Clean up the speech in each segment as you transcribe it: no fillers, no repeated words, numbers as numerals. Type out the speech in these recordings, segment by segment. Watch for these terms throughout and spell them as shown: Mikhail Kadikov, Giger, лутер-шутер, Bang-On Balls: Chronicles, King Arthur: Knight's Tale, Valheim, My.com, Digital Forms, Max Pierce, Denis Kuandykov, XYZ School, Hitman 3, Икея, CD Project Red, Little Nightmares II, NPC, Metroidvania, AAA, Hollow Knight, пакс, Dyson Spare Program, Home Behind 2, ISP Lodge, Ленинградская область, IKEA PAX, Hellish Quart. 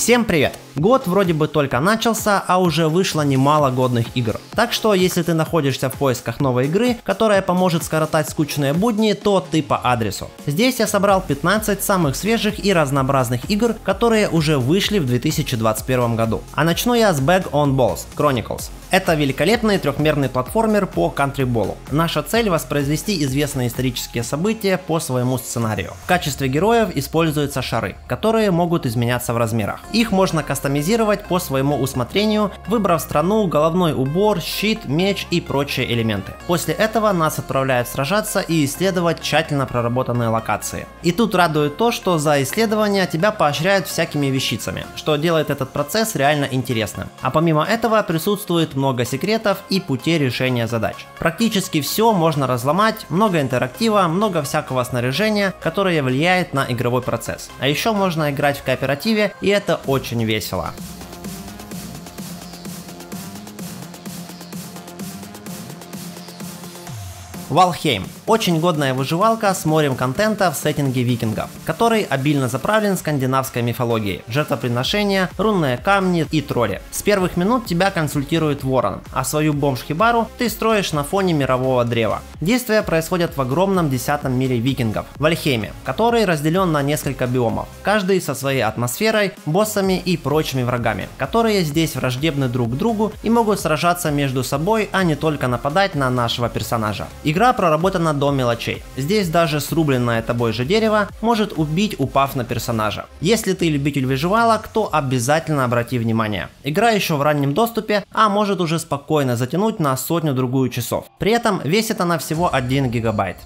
Всем привет! Год вроде бы только начался, а уже вышло немало годных игр. Так что, если ты находишься в поисках новой игры, которая поможет скоротать скучные будни, то ты по адресу. Здесь я собрал 15 самых свежих и разнообразных игр, которые уже вышли в 2021 году. А начну я с Bag on Balls Chronicles. Это великолепный трехмерный платформер по кантриболу. Наша цель — воспроизвести известные исторические события по своему сценарию. В качестве героев используются шары, которые могут изменяться в размерах. Их можно кастомизировать по своему усмотрению, выбрав страну, головной убор, щит, меч и прочие элементы. После этого нас отправляют сражаться и исследовать тщательно проработанные локации. И тут радует то, что за исследования тебя поощряют всякими вещицами, что делает этот процесс реально интересным. А помимо этого присутствует много секретов и путей решения задач. Практически все можно разломать, много интерактива, много всякого снаряжения, которое влияет на игровой процесс. А еще можно играть в кооперативе, и это очень весело. Valheim. Очень годная выживалка с морем контента в сеттинге викингов, который обильно заправлен скандинавской мифологией, жертвоприношения, рунные камни и тролли. С первых минут тебя консультирует ворон, а свою бомж-хибару ты строишь на фоне мирового древа. Действия происходят в огромном 10-м мире викингов, Вальхейме, который разделен на несколько биомов, каждый со своей атмосферой, боссами и прочими врагами, которые здесь враждебны друг к другу и могут сражаться между собой, а не только нападать на нашего персонажа. Игра проработана до мелочей. Здесь даже срубленное тобой же дерево может убить, упав на персонажа. Если ты любитель выживалок, то обязательно обрати внимание. Игра еще в раннем доступе, а может уже спокойно затянуть на сотню-другую часов. При этом весит она всего 1 гигабайт.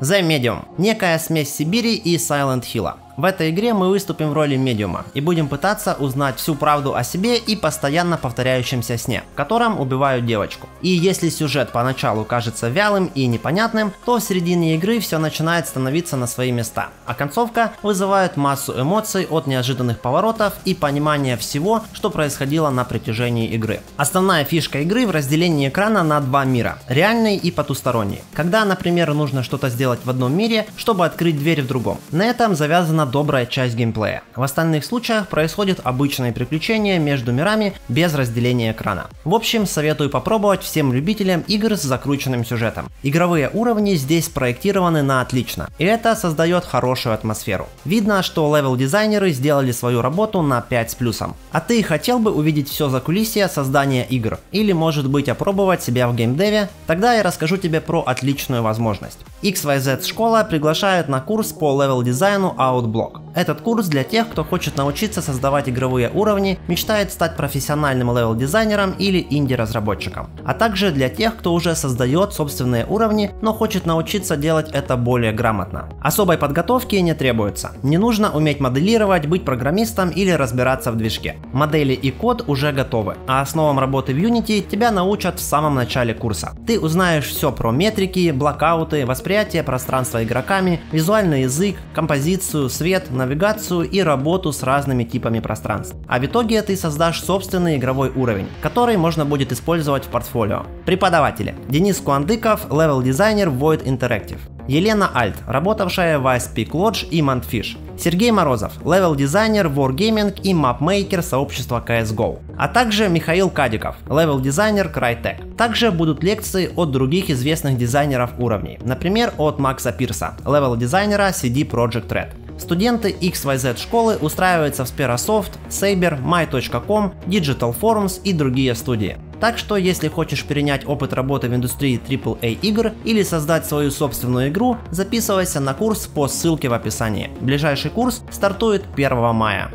The Medium. Некая смесь Сибири и Silent Hill'а. В этой игре мы выступим в роли медиума и будем пытаться узнать всю правду о себе и постоянно повторяющемся сне, в котором убивают девочку. И если сюжет поначалу кажется вялым и непонятным, то в середине игры все начинает становиться на свои места, а концовка вызывает массу эмоций от неожиданных поворотов и понимания всего, что происходило на протяжении игры. Основная фишка игры в разделении экрана на два мира – реальный и потусторонний. Когда, например, нужно что-то сделать в одном мире, чтобы открыть дверь в другом. На этом завязано добрая часть геймплея. В остальных случаях происходят обычные приключения между мирами без разделения экрана. В общем, советую попробовать всем любителям игр с закрученным сюжетом. Игровые уровни здесь проектированы на отлично, и это создает хорошую атмосферу. Видно, что левел-дизайнеры сделали свою работу на 5 с плюсом. А ты хотел бы увидеть все закулисье создания игр, или, может быть, опробовать себя в геймдеве? Тогда я расскажу тебе про отличную возможность. XYZ Школа приглашает на курс по левел-дизайну Outbound Блок. Этот курс для тех, кто хочет научиться создавать игровые уровни, мечтает стать профессиональным левел-дизайнером или инди-разработчиком. А также для тех, кто уже создает собственные уровни, но хочет научиться делать это более грамотно. Особой подготовки не требуется. Не нужно уметь моделировать, быть программистом или разбираться в движке. Модели и код уже готовы, а основам работы в Unity тебя научат в самом начале курса. Ты узнаешь все про метрики, блокауты, восприятие пространства игроками, визуальный язык, композицию, свет, навигацию и работу с разными типами пространств. А в итоге ты создашь собственный игровой уровень, который можно будет использовать в портфолио. Преподаватели: Денис Куандыков, левел-дизайнер Void Interactive. Елена Alt, работавшая в ISP Lodge и Mount Fish. Сергей Морозов, левел-дизайнер Wargaming и мапмейкер сообщества CSGO. А также Михаил Кадиков, левел-дизайнер Crytek. Также будут лекции от других известных дизайнеров уровней, например, от Макса Пирса, левел-дизайнера CD Project Red. Студенты XYZ Школы устраиваются в SperaSoft, Saber, My.com, Digital Forms и другие студии. Так что, если хочешь перенять опыт работы в индустрии AAA игр или создать свою собственную игру, записывайся на курс по ссылке в описании. Ближайший курс стартует 1 мая.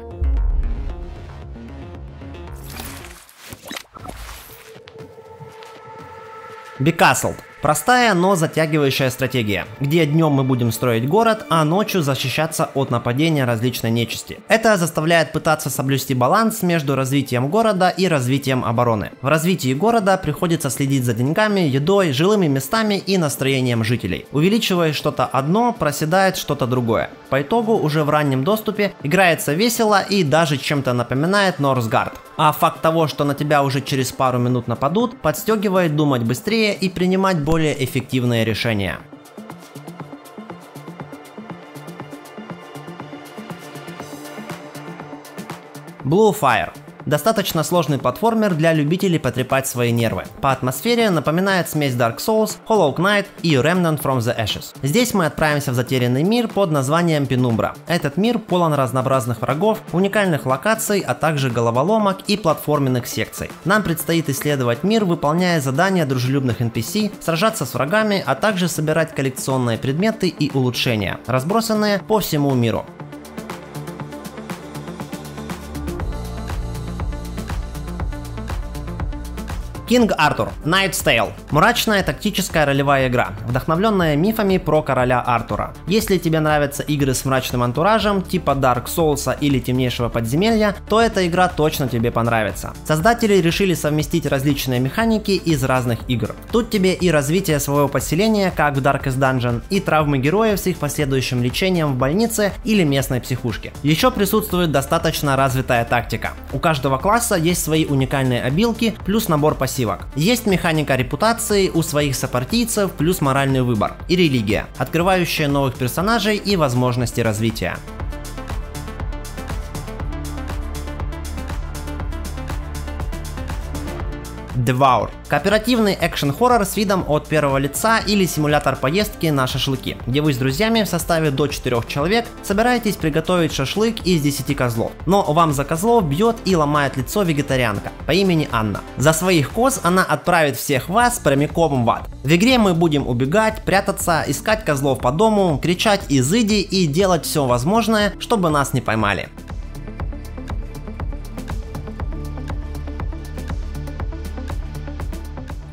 Becastled. Простая, но затягивающая стратегия, где днем мы будем строить город, а ночью защищаться от нападения различной нечисти. Это заставляет пытаться соблюсти баланс между развитием города и развитием обороны. В развитии города приходится следить за деньгами, едой, жилыми местами и настроением жителей. Увеличивая что-то одно, проседает что-то другое. По итогу уже в раннем доступе играется весело и даже чем-то напоминает Northgard. А факт того, что на тебя уже через пару минут нападут, подстегивает думать быстрее и принимать более эффективное решение. Blue Fire. Достаточно сложный платформер для любителей потрепать свои нервы. По атмосфере напоминает смесь Dark Souls, Hollow Knight и Remnant from the Ashes. Здесь мы отправимся в затерянный мир под названием Penumbra. Этот мир полон разнообразных врагов, уникальных локаций, а также головоломок и платформенных секций. Нам предстоит исследовать мир, выполняя задания дружелюбных NPC, сражаться с врагами, а также собирать коллекционные предметы и улучшения, разбросанные по всему миру. King Arthur: Knight's Tale. Мрачная тактическая ролевая игра, вдохновленная мифами про короля Артура. Если тебе нравятся игры с мрачным антуражем, типа Dark Souls'а или Темнейшего подземелья, то эта игра точно тебе понравится. Создатели решили совместить различные механики из разных игр. Тут тебе и развитие своего поселения, как в Darkest Dungeon, и травмы героев с их последующим лечением в больнице или местной психушке. Еще присутствует достаточно развитая тактика. У каждого класса есть свои уникальные обилки, плюс набор поселений. Есть механика репутации у своих сопартийцев, плюс моральный выбор и религия, открывающая новых персонажей и возможности развития. Devour. Кооперативный экшен-хоррор с видом от первого лица или симулятор поездки на шашлыки, где вы с друзьями в составе до 4 человек собираетесь приготовить шашлык из 10 козлов, но вам за козлов бьет и ломает лицо вегетарианка по имени Анна. За своих коз она отправит всех вас прямиком в ад. В игре мы будем убегать, прятаться, искать козлов по дому, кричать «изыди» и делать все возможное, чтобы нас не поймали.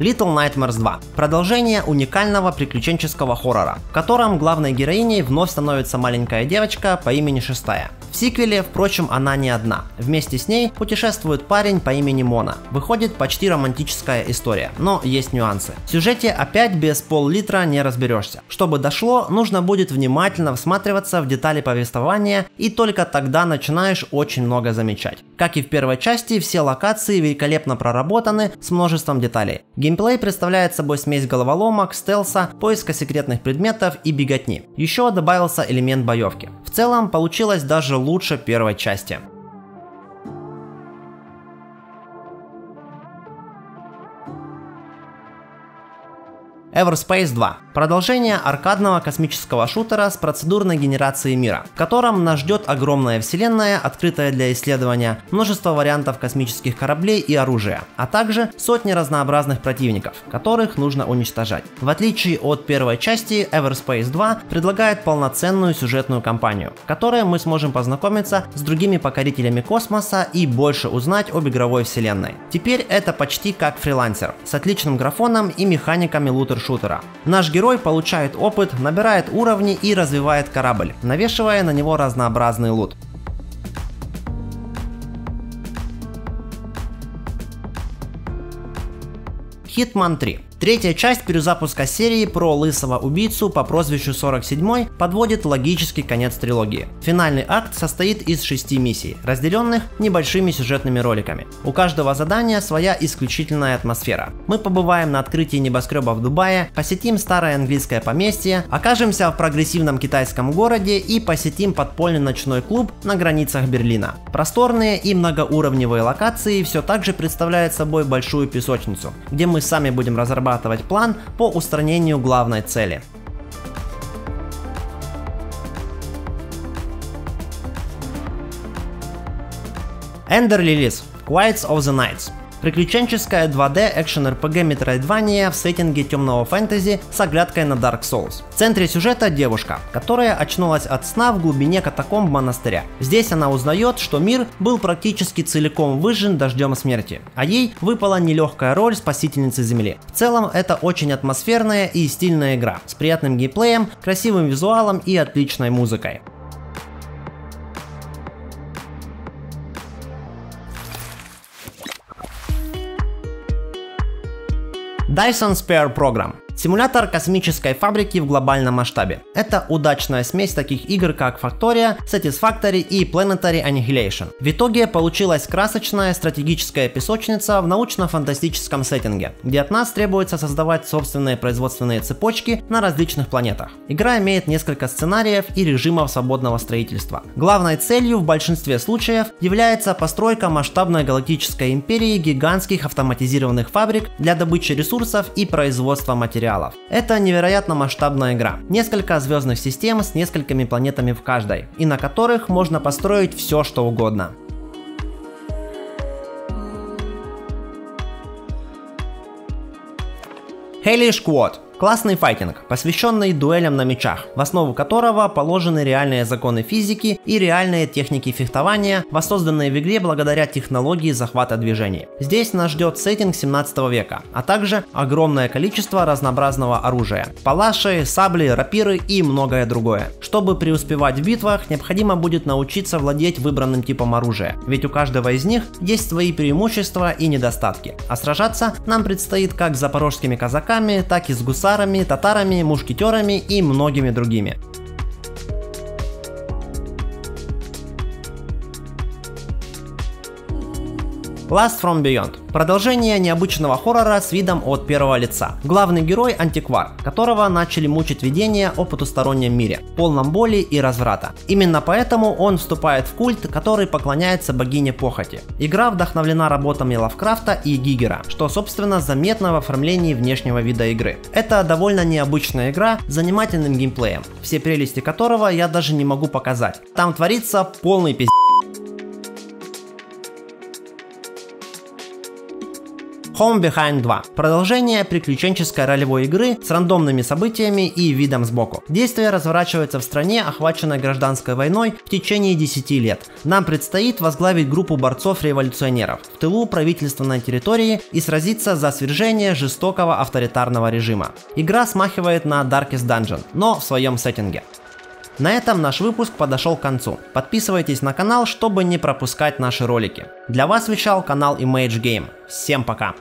Little Nightmares 2 – продолжение уникального приключенческого хоррора, в котором главной героиней вновь становится маленькая девочка по имени Шестая. В сиквеле, впрочем, она не одна. Вместе с ней путешествует парень по имени Мона. Выходит почти романтическая история, но есть нюансы. В сюжете опять без пол-литра не разберешься. Чтобы дошло, нужно будет внимательно всматриваться в детали повествования, и только тогда начинаешь очень много замечать. Как и в первой части, все локации великолепно проработаны с множеством деталей. Геймплей представляет собой смесь головоломок, стелса, поиска секретных предметов и беготни. Еще добавился элемент боевки. В целом получилось даже лучше первой части. Everspace 2 – продолжение аркадного космического шутера с процедурной генерацией мира, в котором нас ждет огромная вселенная, открытая для исследования, множество вариантов космических кораблей и оружия, а также сотни разнообразных противников, которых нужно уничтожать. В отличие от первой части, Everspace 2 предлагает полноценную сюжетную кампанию, в которой мы сможем познакомиться с другими покорителями космоса и больше узнать об игровой вселенной. Теперь это почти как фрилансер, с отличным графоном и механиками лутер-шутера. Наш герой получает опыт, набирает уровни и развивает корабль, навешивая на него разнообразный лут. Hitman 3. Третья часть перезапуска серии про лысого убийцу по прозвищу 47-й подводит логический конец трилогии. Финальный акт состоит из 6 миссий, разделенных небольшими сюжетными роликами. У каждого задания своя исключительная атмосфера. Мы побываем на открытии небоскреба в Дубае, посетим старое английское поместье, окажемся в прогрессивном китайском городе и посетим подпольный ночной клуб на границах Берлина. Просторные и многоуровневые локации все также представляют собой большую песочницу, где мы сами будем разрабатывать план по устранению главной цели. Ender Lilies – Quiets of the Nights. Приключенческая 2D экшен-РПГ Metroidvania в сеттинге темного фэнтези с оглядкой на Dark Souls. В центре сюжета девушка, которая очнулась от сна в глубине катакомб монастыря. Здесь она узнает, что мир был практически целиком выжжен дождем смерти, а ей выпала нелегкая роль спасительницы Земли. В целом это очень атмосферная и стильная игра с приятным геймплеем, красивым визуалом и отличной музыкой. Dyson Spare Program. Симулятор космической фабрики в глобальном масштабе. Это удачная смесь таких игр, как Factoria, Satisfactory и Planetary Annihilation. В итоге получилась красочная стратегическая песочница в научно-фантастическом сеттинге, где от нас требуется создавать собственные производственные цепочки на различных планетах. Игра имеет несколько сценариев и режимов свободного строительства. Главной целью в большинстве случаев является постройка масштабной галактической империи гигантских автоматизированных фабрик для добычи ресурсов и производства материалов. Это невероятно масштабная игра. Несколько звездных систем с несколькими планетами в каждой, и на которых можно построить все, что угодно. Hellish Squad. Классный файтинг, посвященный дуэлям на мечах, в основу которого положены реальные законы физики и реальные техники фехтования, воссозданные в игре благодаря технологии захвата движений. Здесь нас ждет сеттинг 17 века, а также огромное количество разнообразного оружия – палаши, сабли, рапиры и многое другое. Чтобы преуспевать в битвах, необходимо будет научиться владеть выбранным типом оружия, ведь у каждого из них есть свои преимущества и недостатки, а сражаться нам предстоит как с запорожскими казаками, так и с гусарами, татарами, мушкетерами и многими другими. Last From Beyond. Продолжение необычного хоррора с видом от первого лица. Главный герой – антиквар, которого начали мучить видения о потустороннем мире, полном боли и разврата. Именно поэтому он вступает в культ, который поклоняется богине похоти. Игра вдохновлена работами Лавкрафта и Гигера, что, собственно, заметно в оформлении внешнего вида игры. Это довольно необычная игра с занимательным геймплеем, все прелести которого я даже не могу показать. Там творится полный пиздец. Home Behind 2 – продолжение приключенческой ролевой игры с рандомными событиями и видом сбоку. Действие разворачивается в стране, охваченной гражданской войной в течение 10 лет. Нам предстоит возглавить группу борцов-революционеров в тылу правительственной территории и сразиться за свержение жестокого авторитарного режима. Игра смахивает на Darkest Dungeon, но в своем сеттинге. На этом наш выпуск подошел к концу. Подписывайтесь на канал, чтобы не пропускать наши ролики. Для вас вещал канал Image Game. Всем пока!